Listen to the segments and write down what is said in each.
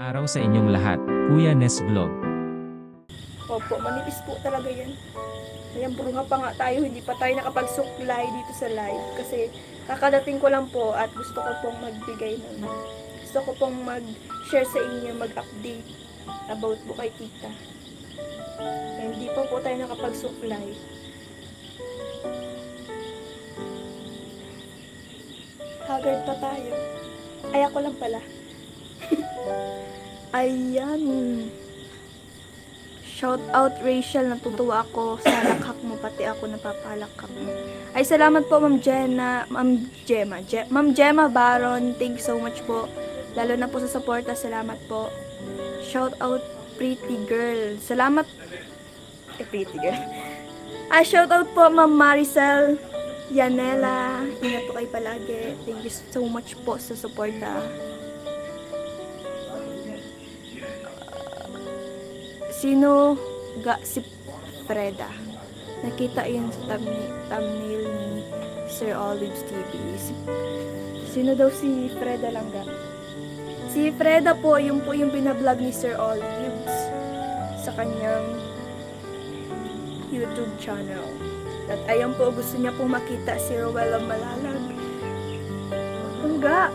Araw sa inyong lahat, Kuya Nesblog. Opo, manipis po talaga yan. Ayan, burunga pa nga tayo, hindi pa tayo nakapagsuklay dito sa live. Kasi kakadating ko lang po at gusto ko pong magbigay naman. Gusto ko pong mag-share sa inyo, mag-update about po kay tita. Ayan, hindi pa po tayo nakapagsuklay. Haggard pa tayo. Ay, ako lang pala. Ayan. Shout out Reychelle, natutuwa ako sa lakak mo, pati ako napapalakak mo. Ay, salamat po Ma'am Jenna, Ma'am Gemma, Ma'am Gemma Baron, thank you so much po. Lalo na po sa suporta, salamat po. Shout out Pretty Girl. Salamat Pretty Girl. Ay, shout out po Ma'am Maricel Yanela. Ingat po kayo palagi. Thank you so much po sa suporta. Sino ga si Freda? Nakita yun sa thumbnail ni Sir Olives TV. Sino daw si Freda Langga? Si Freda po yung binablog ni Sir Olives sa kanyang YouTube channel. At ayan po, gusto niya pong makita si Rowell of Malalag. Langga!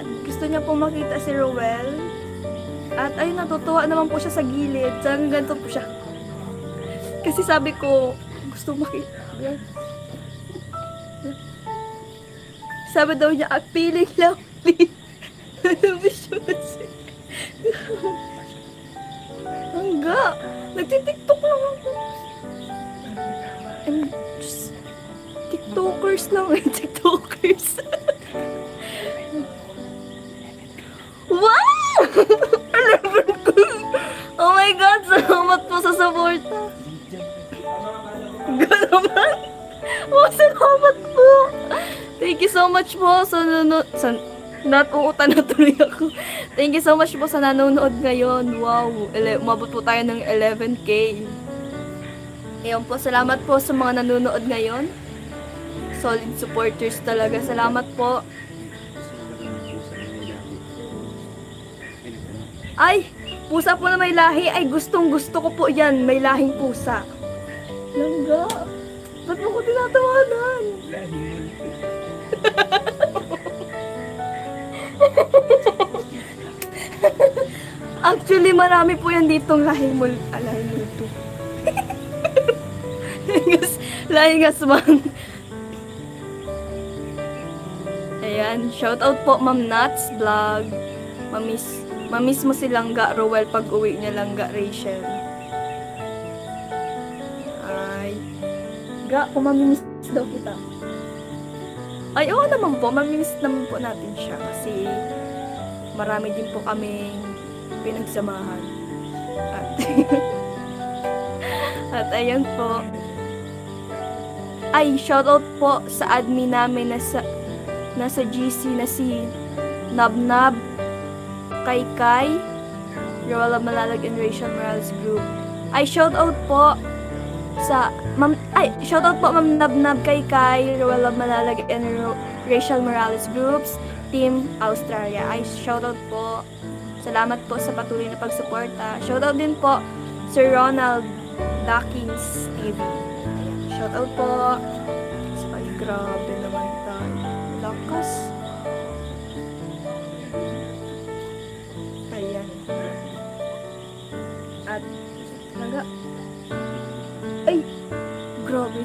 At gusto niya pong makita si Rowell. At ayun, natutuwa naman po siya sa gilid. Saan ganito po siya? Kasi sabi ko, gusto makita. Sabi daw niya, appealing lovely. Langga! Nagtitiktok lang ako. And just, tiktokers lang eh. Tiktokers. What? Oh my God! Salamat po sa suporta! Galaman! Oh, salamat po! Thank you so much po sa nanonood. Natuutan na tuloy ako. Thank you so much po sa nanonood ngayon. Wow! Umabot po tayo ng 11K. Ayun po, salamat po sa mga nanonood ngayon. Solid supporters talaga. Salamat po. Ay! Pusa po na may lahi. Ay, gustong gusto ko po yan. May lahing pusa. Langga! Ba't mo ko tinatawanan? Actually, marami po yan ditong lahing multo. Lahing multo. Lahing aswang. Ayan. Shoutout po, Ma'am Nats Vlog. Mamiss. Mamiss mo si Langga Roel pag uwi niya, Langga Reychelle. Ay. Ga, kumamimiss daw kita. Ay, oo naman po. Mamimiss naman po natin siya. Kasi marami din po kaming pinagsamahan. At, at ayan po. Ay, shoutout po sa admin namin nasa GC na si Nab Nab. Kay Kay, Roel of Malalag and Rachel Morales Group. Ay, shoutout po sa shoutout po Ma'am Nab Nab, Kay Kay, Roel of Malalag and Rachel Morales Groups, Team Australia. Ay, shoutout po. Salamat po sa patuloy na pagsuporta. Shoutout din po Sir Ronald Dawkins TV. Shoutout po. Ay, grabe naman tayo. Lakas. At talaga. Ay, grabe.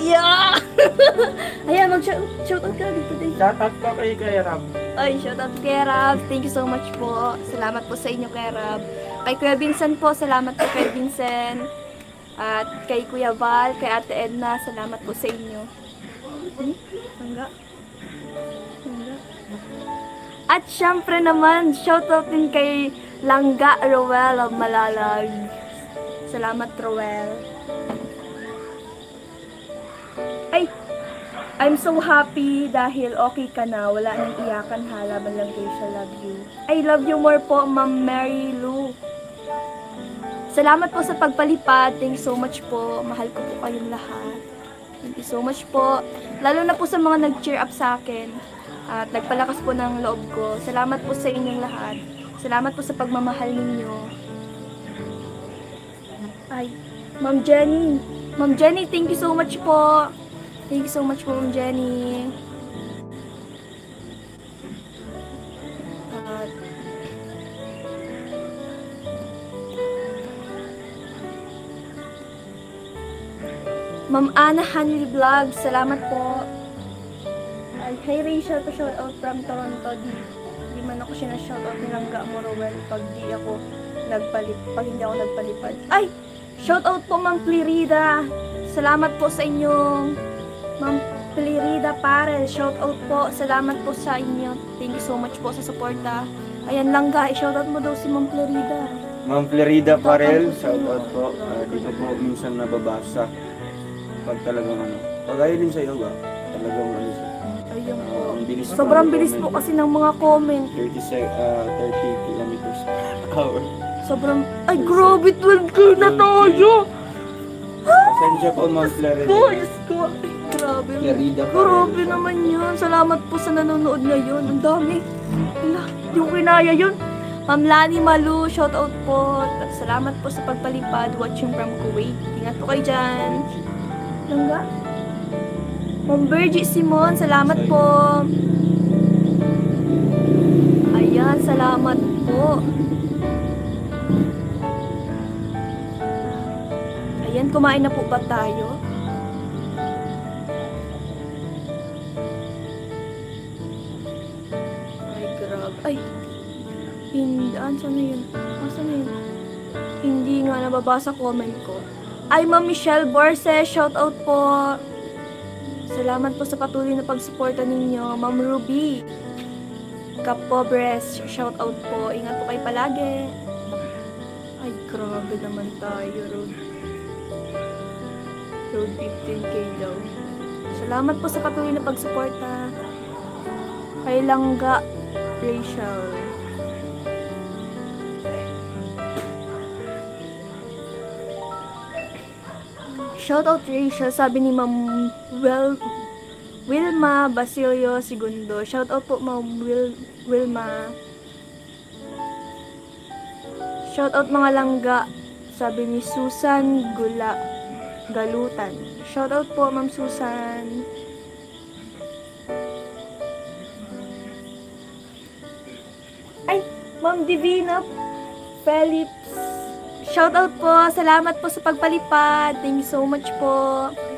Yeah! Ayan, mag-shoutout ka dito din. Shoutout po kay Ka Rab. Ay, shoutout kay Rab. Thank you so much po. Salamat po sa inyo kay Rab. Kay Kuya Vincent po, salamat po kay Vincent. At kay Kuya Val, kay Ate Edna, salamat po sa inyo. Langga. At syempre naman, shoutout din kay Langga Roel of Malalag. Salamat Roel. Ay, I'm so happy dahil okay ka na. Wala nang iyakan hala. Malang Reychelle, love you. I love you more po, Ma'am Mary Lou. Salamat po sa pagpalipad. Thank you so much po. Mahal ko po kayong lahat. Thank you so much po. Lalo na po sa mga nag-cheer up sa akin. At nagpalakas po ng loob ko. Salamat po sa inyong lahat. Salamat po sa pagmamahal ninyo. Ay, Ma'am Jenny. Ma'am Jenny, thank you so much po. Thank you so much, Ma'am Jenny. Ma'am Ana Hanlil Vlogs, salamat po. Hi, Reychelle, to shoutout from Toronto. Di man ako siya na-shoutout ni Langga Roel pag di ako nagpalipad, pag hindi ako nagpalipad. Ay! Shoutout po, Ma'am Plorida. Salamat po sa inyong Ma'am Plorida Parel, shoutout po. Salamat po sa inyo. Thank you so much po sa suporta. Ayan lang guys, shoutout mo daw si Ma'am Plorida. Ma'am Plorida Parel, shoutout po. Di ko po minsan nababasa. Pag talagang ano. Pag ayun din sa iyo ba? Talagang ano siya. Ayun po. Sobrang bilis po kasi ng mga comment. 30 kilometers per hour. Sobrang, ay grabe, 12K na tayo! Send siya po, Ma'am Plorida. Yes po, yes po. Grabe. Grabe naman yun. Salamat po sa nanonood ngayon. Ang dami. Hindi ko kinaya yun. Ma'am Lani Malu, shoutout po. At salamat po sa pagpalipad. Watching from Kuwait. Ingat po kayo dyan. Langga? Mombergie Simon, salamat po. Ayan, salamat po. Ayan, kumain na po ba tayo? Ay, hindi, ano yun? Hindi nga nababasa comment ko. Ay, Ma Michelle Borse, shoutout po. Salamat po sa patuloy na pagsuporta ninyo. Ma'am Ruby, Kapobres, shoutout po. Ingat po kayo palagi. Ay, grabe naman tayo, Road 15K daw. Salamat po sa patuloy na pagsuporta. Kay Langga Reychelle. Shoutout Reychelle, sabi ni Ma'am Wilma Basilio II. Shoutout po Ma'am Wilma. Shoutout mga langga, sabi ni Susan Gula Galutan. Shoutout po Ma'am Susan. Ma'am Divina Phillips, shoutout po. Salamat po sa pagpalipad. Thank you so much po.